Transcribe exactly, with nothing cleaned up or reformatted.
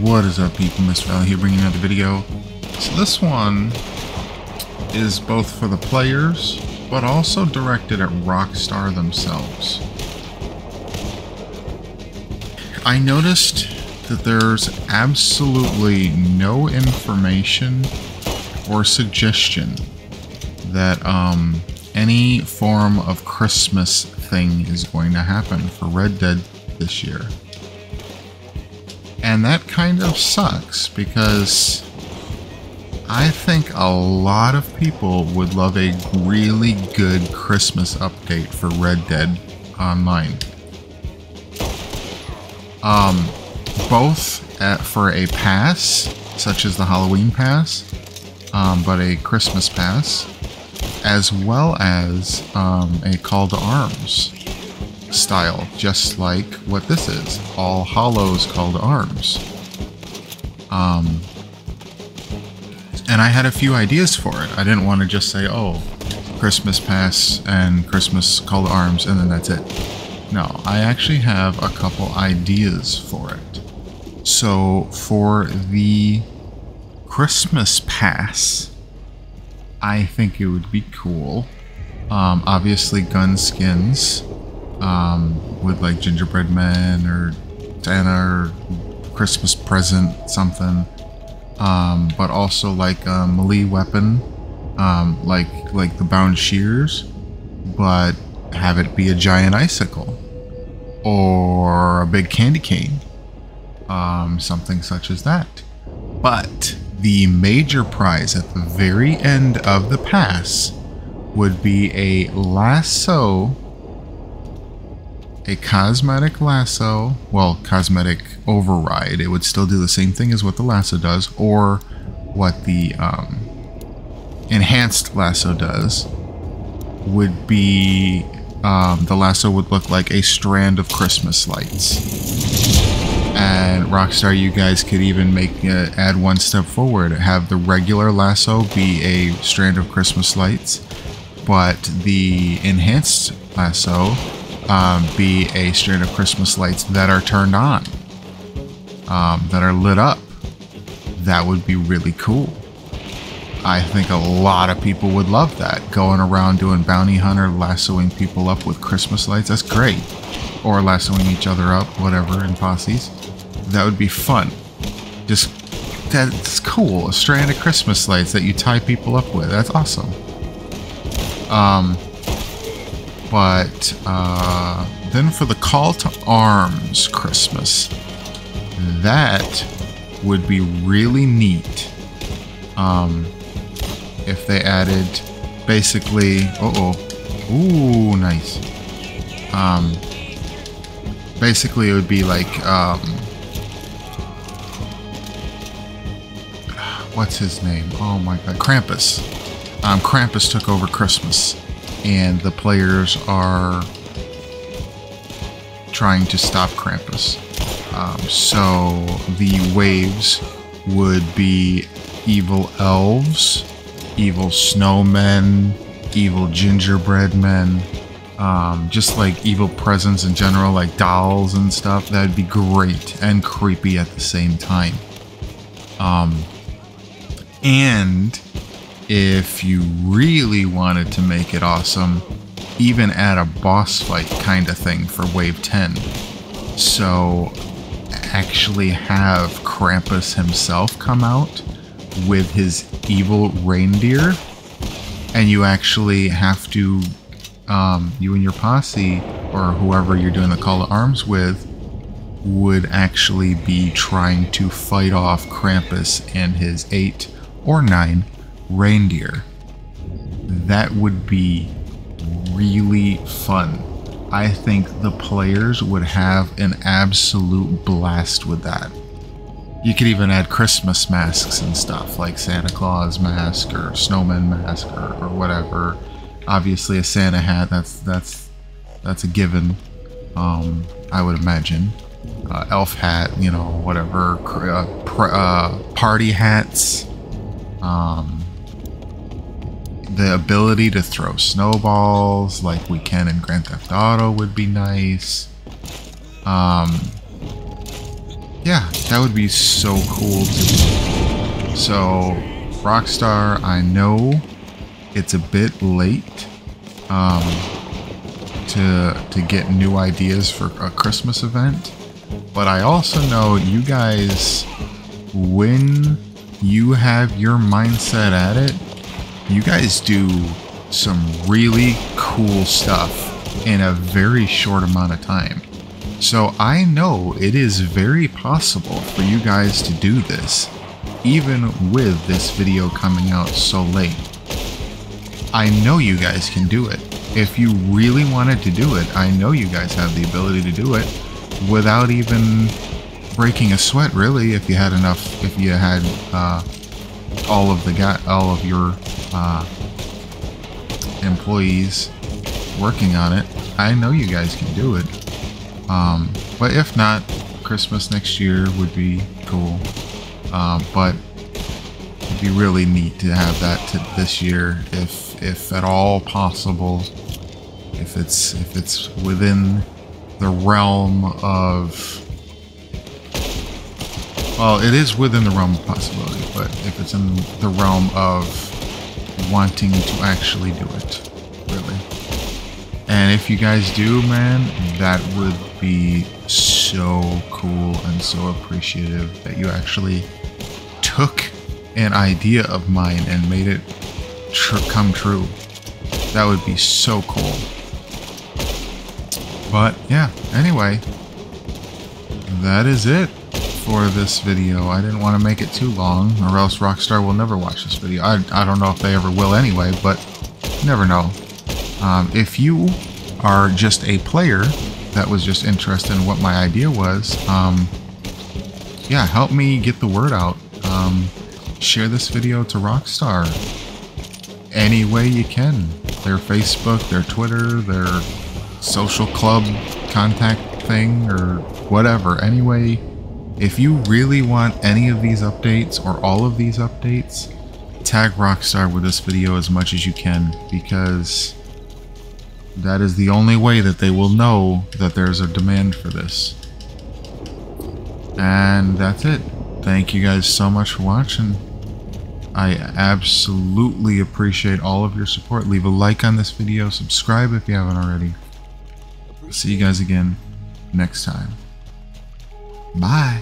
What is up, people? Mister Valley here, bringing another video. So this one is both for the players, but also directed at Rockstar themselves. I noticed that there's absolutely no information or suggestion that um, any form of Christmas thing is going to happen for Red Dead this year. And that kind of sucks, because I think a lot of people would love a really good Christmas update for Red Dead Online. Um, both at, for a pass, such as the Halloween pass, um, but a Christmas pass, as well as um, a call to arms style, just like what this is. All Hallows call to arms. Um, and I had a few ideas for it. I didn't want to just say, oh, Christmas pass and Christmas call to arms and then that's it. No, I actually have a couple ideas for it. So for the Christmas pass, I think it would be cool. Um, obviously gun skins, um, with like gingerbread men or Santa or Christmas present, something. Um, but also like a melee weapon, um, like, like the bound shears, but have it be a giant icicle or a big candy cane, um, something such as that. But the major prize at the very end of the pass would be a lasso, a cosmetic lasso, well, cosmetic override. It would still do the same thing as what the lasso does, or what the um, enhanced lasso does, would be um, the lasso would look like a strand of Christmas lights. And Rockstar, you guys could even make uh, add one step forward. Have the regular lasso be a strand of Christmas lights, but the enhanced lasso um, be a strand of Christmas lights that are turned on, um, that are lit up. That would be really cool. I think a lot of people would love that. Going around doing bounty hunter, lassoing people up with Christmas lights, that's great. Or lassoing each other up, whatever, in posses. That would be fun. Just, that's cool. A strand of Christmas lights that you tie people up with. That's awesome. Um, but uh, then for the call to arms Christmas, that would be really neat. Um, if they added basically, uh oh, ooh, nice. Um, basically it would be like, um, what's his name? Oh my God, Krampus. Um, Krampus took over Christmas, and the players are trying to stop Krampus. Um, so the waves would be evil elves, evil snowmen, evil gingerbread men, um, just like evil presents in general, like dolls and stuff. That'd be great and creepy at the same time. Um, and if you really wanted to make it awesome, even add a boss fight kind of thing for Wave ten. So actually have Krampus himself come out with his evil reindeer, and you actually have to, um, you and your posse, or whoever you're doing the call to arms with, would actually be trying to fight off Krampus and his eight or nine reindeer. That would be really fun. I think the players would have an absolute blast with that. You could even add Christmas masks and stuff, like Santa Claus mask or snowman mask or, or whatever. Obviously a Santa hat, that's that's that's a given, um, I would imagine. Uh, elf hat, you know, whatever. Uh, pr uh, party hats. Um, the ability to throw snowballs like we can in Grand Theft Auto would be nice. Um, yeah. That would be so cool to do. So, Rockstar, I know it's a bit late um, to, to get new ideas for a Christmas event, but I also know you guys, when you have your mindset at it, you guys do some really cool stuff in a very short amount of time. So I know it is very possible for you guys to do this, even with this video coming out so late. I know you guys can do it. If you really wanted to do it, I know you guys have the ability to do it without even breaking a sweat, really, if you had enough, if you had uh, all of the guy, all of your uh, employees working on it. I know you guys can do it. Um, but if not, Christmas next year would be cool. Uh, but it'd be really neat to have that to this year, if if at all possible, if it's if it's within the realm of, well, it is within the realm of possibility. But if it's in the realm of wanting to actually do it, really. And if you guys do, man, that would be so cool and so appreciative that you actually took an idea of mine and made it tr come true. That would be so cool. But yeah, anyway, that is it for this video. I didn't want to make it too long, or else Rockstar will never watch this video. I, I don't know if they ever will anyway, but you never know. Um, if you are just a player that was just interested in what my idea was, um, yeah, help me get the word out. Um, share this video to Rockstar any way you can. Their Facebook, their Twitter, their social club contact thing, or whatever. Anyway, if you really want any of these updates or all of these updates, tag Rockstar with this video as much as you can, because that is the only way that they will know that there's a demand for this. And that's it. Thank you guys so much for watching. I absolutely appreciate all of your support. Leave a like on this video. Subscribe if you haven't already. See you guys again next time. Bye.